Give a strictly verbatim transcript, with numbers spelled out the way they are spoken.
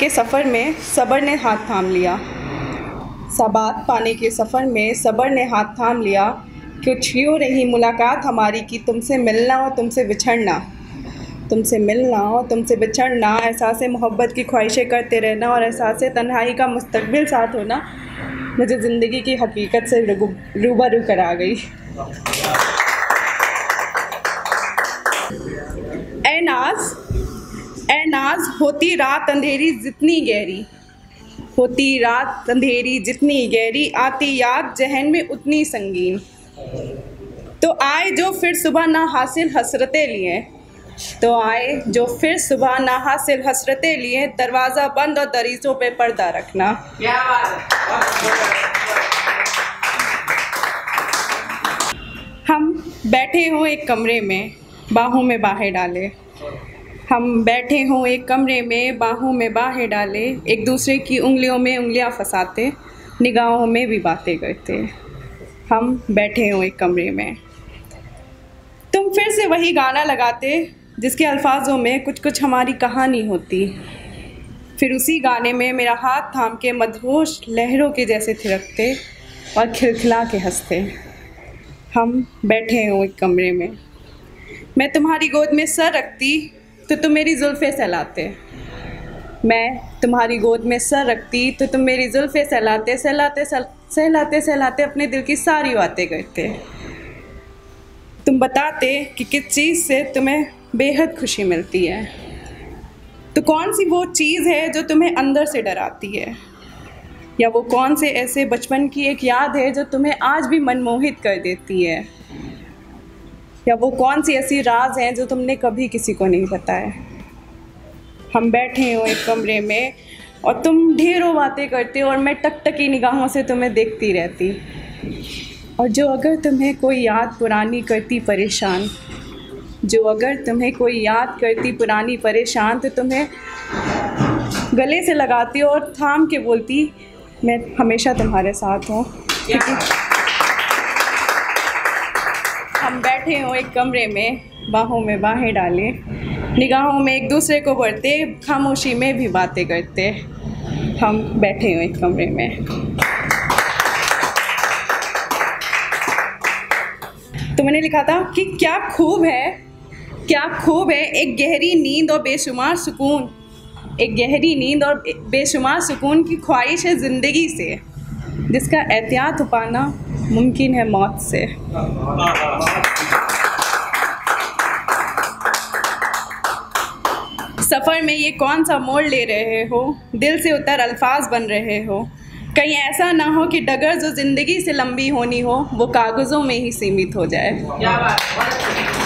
के सफ़र में सब्र ने हाथ थाम लिया। सबात पाने के सफ़र में सब्र ने हाथ थाम लिया। कुछ यूँ रही मुलाकात हमारी कि तुमसे मिलना और तुमसे बिछड़ना, तुमसे मिलना और तुमसे बिछड़ना, एहसास मोहब्बत की ख्वाहिशें करते रहना और एहसास तन्हाई का मुस्तकबिल साथ होना मुझे ज़िंदगी की हकीकत से रूबरू करा गई। ऐ नाज, ऐ नाज होती रात अंधेरी जितनी गहरी, होती रात अंधेरी जितनी गहरी, आती याद जहन में उतनी संगीन। तो आए जो फिर सुबह ना हासिल हसरतें लिए, तो आए जो फिर सुबह ना हासिल हसरतें लिए, दरवाज़ा बंद और दरीजों पे पर्दा रखना। क्या बात। हम बैठे हों एक कमरे में, बाहों में बाहें डाले, हम बैठे हों एक कमरे में, बाहों में बाहें डाले, एक दूसरे की उंगलियों में उंगलियां फंसाते, निगाहों में भी बातें करते। हम बैठे हों एक कमरे में, तुम फिर से वही गाना लगाते जिसके अल्फाजों में कुछ कुछ हमारी कहानी होती, फिर उसी गाने में मेरा हाथ थाम के मदहोश लहरों के जैसे थिरकते और खिलखिला के हंसते। हम बैठे हों एक कमरे में, मैं तुम्हारी गोद में सर रखती तो तुम मेरी जुल्फ़ें सहलाते, मैं तुम्हारी गोद में सर रखती तो तुम मेरी जुल्फ़ें सहलाते, सहलाते सहलाते सहलाते अपने दिल की सारी बातें करते। तुम बताते कि किस चीज़ से तुम्हें बेहद खुशी मिलती है, तो कौन सी वो चीज़ है जो तुम्हें अंदर से डराती है, या वो कौन से ऐसे बचपन की एक याद है जो तुम्हें आज भी मनमोहित कर देती है, या वो कौन सी ऐसी राज हैं जो तुमने कभी किसी को नहीं बताए। हम बैठे हो एक कमरे में और तुम ढेरों बातें करते हो और मैं टकटकी निगाहों से तुम्हें देखती रहती, और जो अगर तुम्हें कोई याद पुरानी करती परेशान, जो अगर तुम्हें कोई याद करती पुरानी परेशान, तो तुम्हें गले से लगाती और थाम के बोलती, मैं हमेशा तुम्हारे साथ हूँ। हम बैठे हों एक कमरे में, बाहों में बाहें डालें, निगाहों में एक दूसरे को भरते, खामोशी में भी बातें करते। हम बैठे हों एक कमरे में। तो मैंने लिखा था कि क्या खूब है, क्या खूब है एक गहरी नींद और बेशुमार सुकून, एक गहरी नींद और बेशुमार सुकून की ख्वाहिश है ज़िंदगी से, जिसका एहतियात पाना मुमकिन है मौत से। सफ़र में ये कौन सा मोड़ ले रहे हो, दिल से उतर अल्फाज बन रहे हो, कहीं ऐसा ना हो कि डगर जो ज़िंदगी से लंबी होनी हो वो कागज़ों में ही सीमित हो जाए।